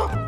Oh.